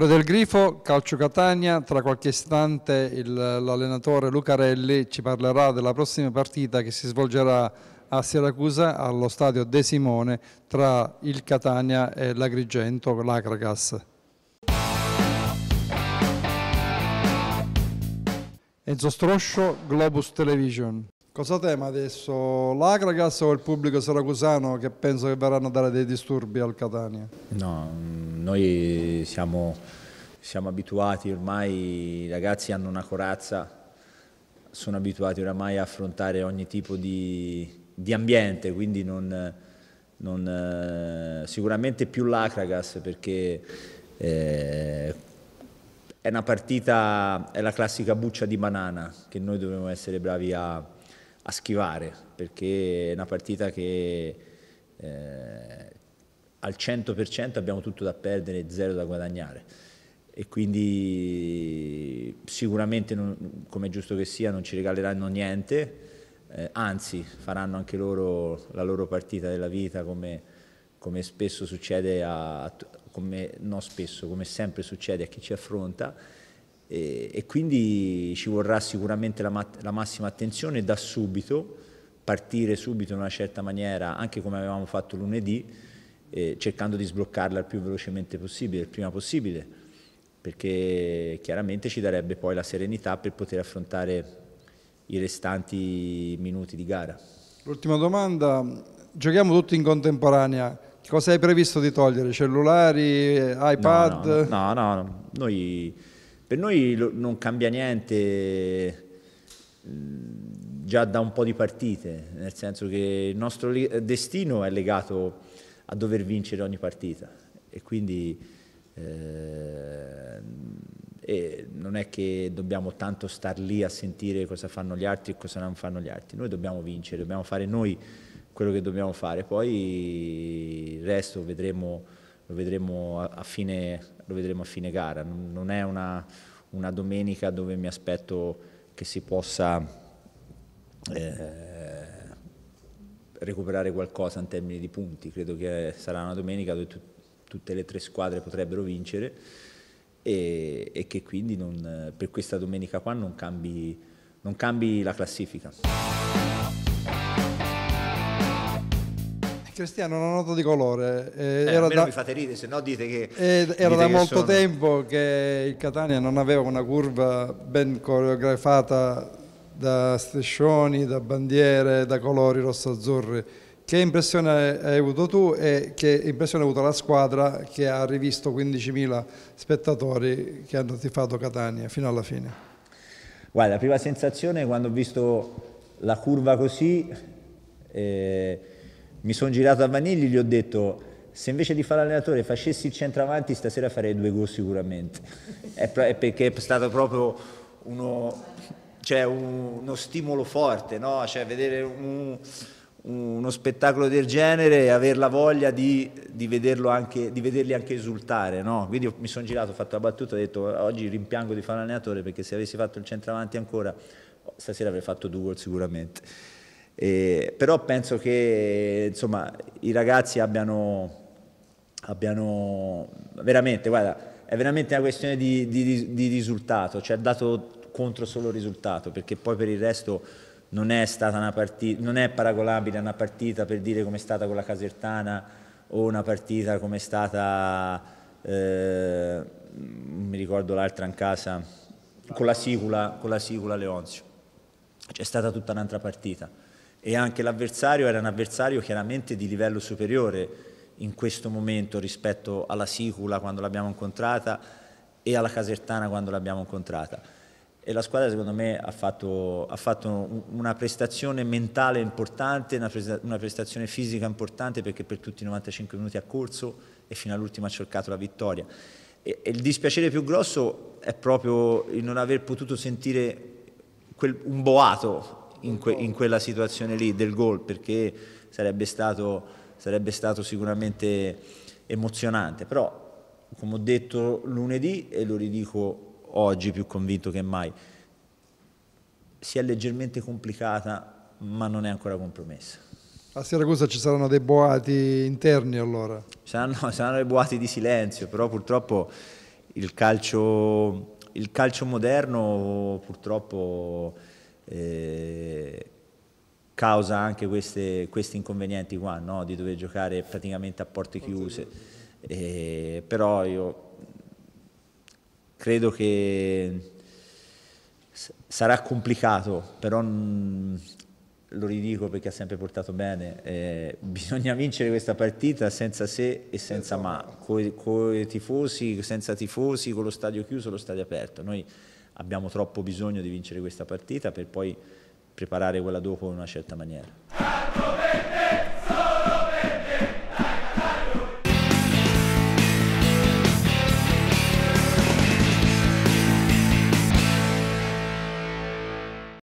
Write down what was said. Torre del Grifo, Calcio Catania, tra qualche istante l'allenatore Lucarelli ci parlerà della prossima partita che si svolgerà a Siracusa allo stadio De Simone tra il Catania e l'Agrigento con l'Akragas. Enzo Stroscio, Globus Television. Cosa tema adesso, l'Akragas o il pubblico siracusano che penso che verranno a dare dei disturbi al Catania? No, noi siamo abituati ormai, i ragazzi hanno una corazza, sono abituati oramai a affrontare ogni tipo di ambiente, quindi sicuramente più l'Akragas perché è una partita, è la classica buccia di banana che noi dobbiamo essere bravi a schivare, perché è una partita che al 100% abbiamo tutto da perdere e zero da guadagnare, e quindi sicuramente, come è giusto che sia, non ci regaleranno niente, anzi faranno anche loro la loro partita della vita, come spesso succede come sempre succede a chi ci affronta, e quindi ci vorrà sicuramente la massima attenzione da subito, partire subito in una certa maniera, anche come avevamo fatto lunedì, cercando di sbloccarla il più velocemente possibile, il prima possibile, perché chiaramente ci darebbe poi la serenità per poter affrontare i restanti minuti di gara. L'ultima domanda, giochiamo tutti in contemporanea, cosa hai previsto di togliere? Cellulari, iPad? No. Per noi non cambia niente già da un po' di partite, nel senso che il nostro destino è legato a dover vincere ogni partita, e quindi non è che dobbiamo tanto star lì a sentire cosa fanno gli altri e cosa non fanno gli altri. Noi dobbiamo vincere, dobbiamo fare noi quello che dobbiamo fare, poi il resto lo vedremo a fine gara. Non è una domenica dove mi aspetto che si possa recuperare qualcosa in termini di punti. Credo che sarà una domenica dove tutte le tre squadre potrebbero vincere e che quindi per questa domenica qua non cambi la classifica. Cristiano, una nota di colore, almeno mi fate ridere, se no dite che... era da molto tempo che il Catania non aveva una curva ben coreografata da striscioni, da bandiere, da colori rosso-azzurri. Che impressione hai avuto tu e che impressione ha avuto la squadra che ha rivisto 15.000 spettatori che hanno tifato Catania fino alla fine? Guarda, la prima sensazione quando ho visto la curva così... mi sono girato a Vanigli e gli ho detto: se invece di fare l'allenatore facessi il centravanti stasera farei 2 gol sicuramente. È perché è stato proprio uno stimolo forte, no? Cioè, vedere uno spettacolo del genere e aver la voglia di vederli anche esultare, no? Quindi mi sono girato, ho fatto la battuta e ho detto: oggi rimpiango di fare l'allenatore perché se avessi fatto il centravanti ancora stasera avrei fatto 2 gol sicuramente. Però penso che insomma i ragazzi abbiano veramente, guarda, è veramente una questione di risultato, cioè ha dato contro solo risultato, perché poi per il resto non è stata una partita, non è paragonabile a una partita per dire come è stata con la Casertana o una partita come è stata, mi ricordo l'altra in casa, con la Sicula Leonzio, cioè è stata tutta un'altra partita. E anche l'avversario era un avversario chiaramente di livello superiore in questo momento rispetto alla Sicula quando l'abbiamo incontrata e alla Casertana quando l'abbiamo incontrata, e la squadra secondo me ha fatto una prestazione mentale importante, una prestazione fisica importante, perché per tutti i 95 minuti ha corso e fino all'ultimo ha cercato la vittoria, e il dispiacere più grosso è proprio il non aver potuto sentire un boato in quella situazione lì del gol, perché sarebbe stato sicuramente emozionante. Però, come ho detto lunedì e lo ridico oggi più convinto che mai, si è leggermente complicata ma non è ancora compromessa. A Siracusa ci saranno dei boati interni allora? Saranno dei boati di silenzio, però purtroppo Il calcio moderno purtroppo causa anche questi inconvenienti qua, no? Di dover giocare praticamente a porte chiuse, però io credo che sarà complicato, però lo ridico perché ha sempre portato bene, bisogna vincere questa partita senza se e senza ma, con i tifosi, senza tifosi, con lo stadio chiuso, lo stadio aperto. Noi abbiamo troppo bisogno di vincere questa partita per poi preparare quella dopo in una certa maniera.